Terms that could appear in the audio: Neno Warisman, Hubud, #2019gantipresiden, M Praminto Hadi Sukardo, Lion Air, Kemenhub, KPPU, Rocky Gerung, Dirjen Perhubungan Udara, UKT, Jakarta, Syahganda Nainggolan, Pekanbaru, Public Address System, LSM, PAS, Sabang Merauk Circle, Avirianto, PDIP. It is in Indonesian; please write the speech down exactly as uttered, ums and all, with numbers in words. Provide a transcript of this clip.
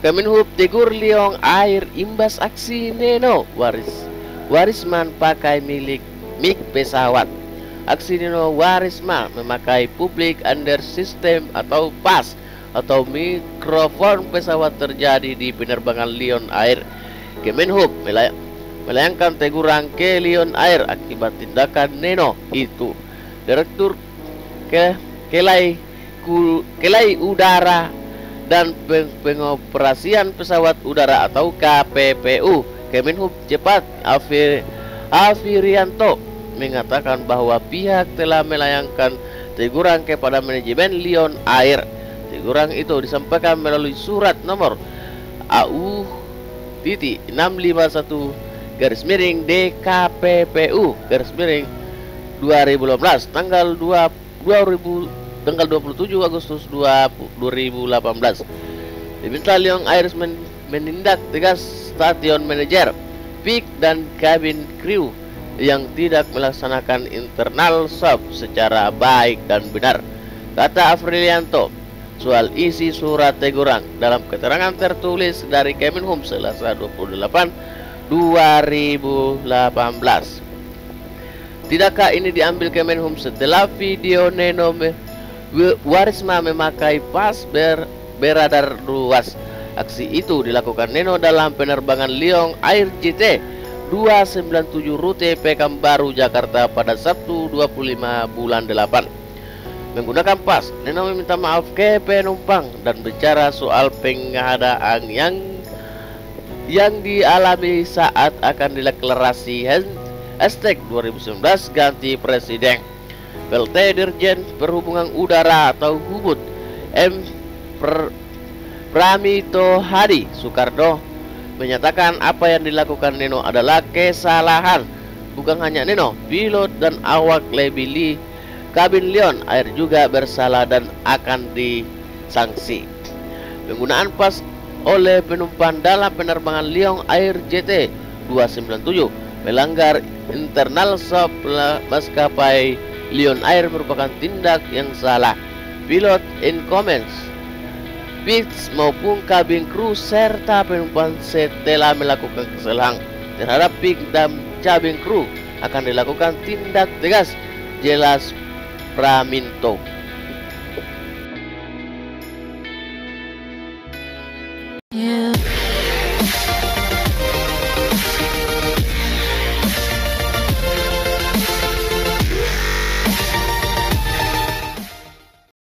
Kemenhub tegur Lion Air imbas aksi Neno Waris Warisman pakai milik mig pesawat. Aksi Neno Warisman memakai public under system atau P A S atau mikrofon pesawat terjadi di penerbangan Lion Air. Kemenhub melayangkan teguran ke Lion Air akibat tindakan Neno itu. Direktur ke Kelai Kul, Kelai Udara dan pengoperasian pesawat udara atau K P P U Kemenhub Cepat Avir, Avirianto mengatakan bahwa pihak telah melayangkan teguran kepada manajemen Lion Air. Teguran itu disampaikan melalui surat nomor A U titik enam lima satu garis miring D K P P U garis miring dua ribu delapan belas tanggal dua puluh tanggal dua puluh tujuh Agustus dua ribu delapan belas. Diminta Lion Air menindak tegas stasiun manajer, pik dan kabin kru yang tidak melaksanakan internal sop secara baik dan benar, kata Avirianto. Soal isi surat teguran dalam keterangan tertulis dari Kemenhub Selasa dua puluh delapan Februari dua ribu delapan belas. Tidakkah ini diambil Kemenhub setelah video Neno Warisman memakai P A S ber, beradar luas. Aksi itu dilakukan Neno dalam penerbangan Lion Air J T dua sembilan tujuh rute Pekanbaru Jakarta pada Sabtu dua puluh lima bulan delapan. Menggunakan P A S, Neno meminta maaf ke penumpang dan bicara soal pengadaan yang yang dialami saat akan dideklarasi hashtag dua ribu sembilan belas ganti presiden. P L T Dirjen Perhubungan Udara atau Hubud M Praminto Hadi Sukardo menyatakan apa yang dilakukan Neno adalah kesalahan. Bukan hanya Neno, pilot dan awak lebih li kabin Lion Air juga bersalah dan akan disanksi. Penggunaan P A S oleh penumpang dalam penerbangan Lion Air J T dua sembilan tujuh melanggar internal sop maskapai Lion Air merupakan tindak yang salah. Pilot in comments, pitch maupun kabin kru serta penumpang setelah melakukan kesalahan terhadap pik dan cabin kru akan dilakukan tindak tegas, jelas Praminto.